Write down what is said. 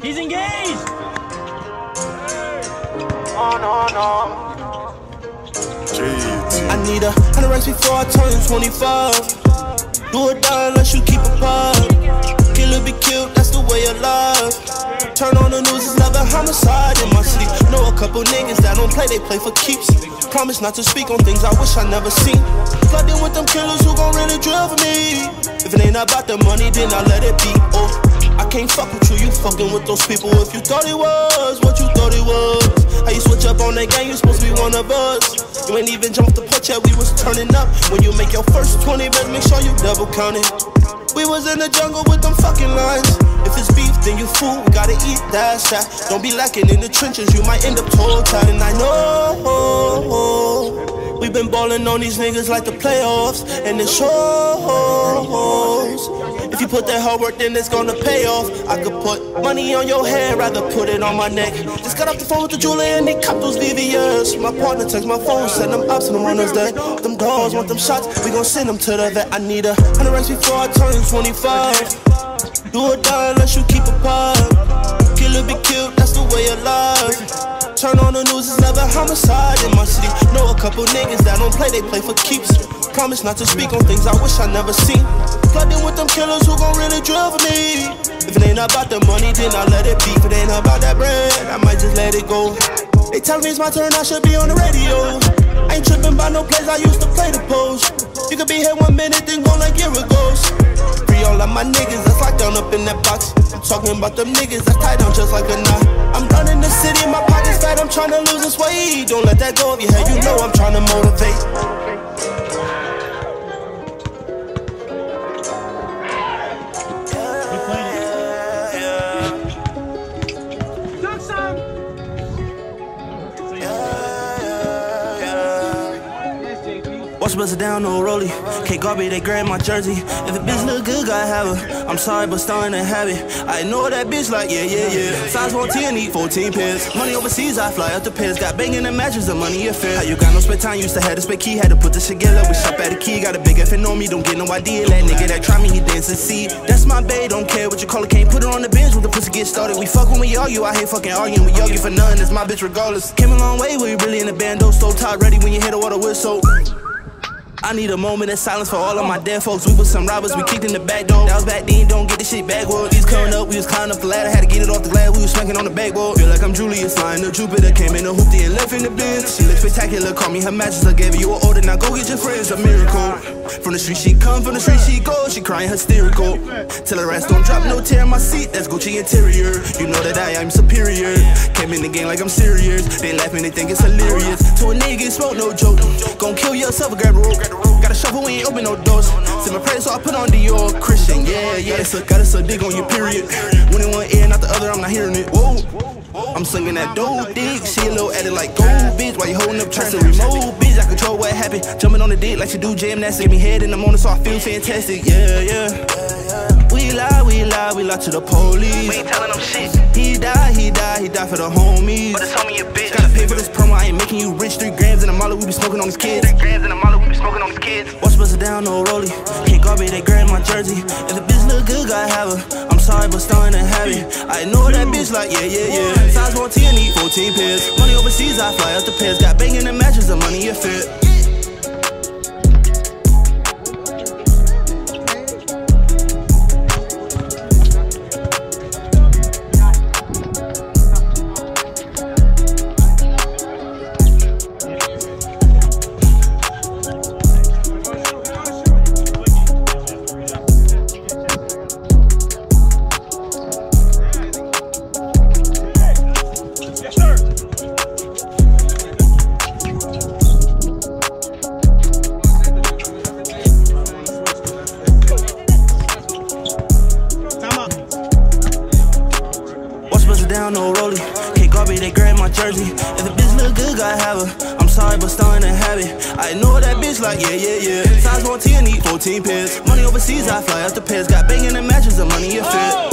He's engaged! On. I need 100 racks before I turn 25. Do a die unless you keep a pop. Killer be killed, that's the way of life. Turn on the news, it's never homicide in my city. Know a couple niggas that don't play, they play for keeps. Promise not to speak on things I wish I never seen. Flooded with them killers who gon' really drill for me. If it ain't about the money, then I let it be. Oh, I can't fuck with you, you fucking with those people. If you thought it was what you thought it was, how you switch up on that gang, you supposed to be one of us. You ain't even jumped the punch yet, we was turning up. When you make your first 20, better make sure you double count it. We was in the jungle with them fucking lions. If it's beef, then you fool, we gotta eat that shit. Don't be lacking in the trenches, you might end up toe-tied. And I know we've been ballin' on these niggas like the playoffs, and it shows. If you put that hard work, then it's gonna pay off. I could put money on your head, rather put it on my neck. Just got off the phone with the jeweler and they cut those VVS. My partner texts my phone, send them ups and them runners dead. Them dogs want them shots, we gon' send them to the vet. I need 100 racks before I turn 25. Do or die unless you keep a pop. Killer be killed, that's the way of life. Turn on the news, it's never homicide in my city. Know a couple niggas that don't play, they play for keeps. Promise not to speak on things I wish I never seen. Flooding with them killers who gon' really drill for me. If it ain't about the money, then I let it be. If it ain't about that bread, I might just let it go. They tell me it's my turn, I should be on the radio. I ain't trippin' by no place, I used to play the post. You could be here 1 minute, then go like here it goes. Free all of my niggas, that's locked down up in that box. I'm talking about them niggas, that's tied down just like a knot. I'm done in the city, my pocket's fat, I'm trying to lose this weight. Don't let that go of your head, you know I'm trying to motivate. Watch bust it down, no rollie. Can't guard me, they grab my jersey. If the bitch look good, gotta have her. I'm sorry, but starting to have it. I ignore that bitch like, yeah. Size 14, need 14 pairs. Money overseas, I fly up the pairs. Got banging and matches, the money affair. How you got no spare time, used to have to spare key. Had to put this together, we shop at the key. Got a big F on me, don't get no idea. That nigga that try me, he didn't succeed. That's my bae, don't care what you call it. Can't put her on the bench when the pussy get started. We fuck when we argue, I hate fucking arguing. We argue for nothing, it's my bitch regardless. Came a long way, we really in the bando. So tired, ready when you hear the water whistle. I need a moment of silence for all of my dead folks. We was some robbers, we kicked in the back door. That was back then, don't get this shit backwards. We was coming up, we was climbing up the ladder. Had to get it off the ladder, we was spanking on the backward. Feel like I'm Julius, flying to Jupiter. Came in the hoopty and left in the biz. She looked spectacular, call me her mattress. I gave her you an order, now go get your friends. A miracle. From the street she come, from the street she go. She crying hysterical. Tell her ass don't drop, no tear in my seat. That's Gucci interior. You know that I am superior. Came in the game like I'm serious. They laughing, they think it's hilarious. To a nigga, smoke no joke. Gon' kill yourself, grab a rope. Got a shovel, we ain't open no doors. Send my prayers, so I put on Dior Christian. Yeah. Got a dick on your period. One in one ear, not the other, I'm not hearing it. Whoa, I'm slinging that dope dick. She a little at it like gold, bitch. Why you holding up tracks and remote, bitch? I control what happened. Jumping on the dick like she do gymnastics. Give me head in the morning, so I feel fantastic. Yeah. We lie to the police. We ain't telling them shit. He died for the homies. But it's homie a bitch. Gotta pay for this promo, I ain't making you rich. 3 grams in a molly, we be smoking on these kids. 3 grams in a molly, we be smoking on these kids. Watch bust it down, no rollie. Can't guard me, they grab my jersey. If the bitch look good, gotta have her. I'm sorry, but starting to have it. I ignore that bitch like, yeah. Size 14, need 14 pairs. Money overseas, I fly up the pairs. Got banging and matches, the money a fit. Down, no rollie. Can't guard me, they grab my jersey. If the bitch look good, gotta have her. I'm sorry, but starting to have it. I ignore that bitch like, yeah. Size 14, need 14 pairs. Money overseas, I fly out the pairs. Got banging and matches, the money you fit.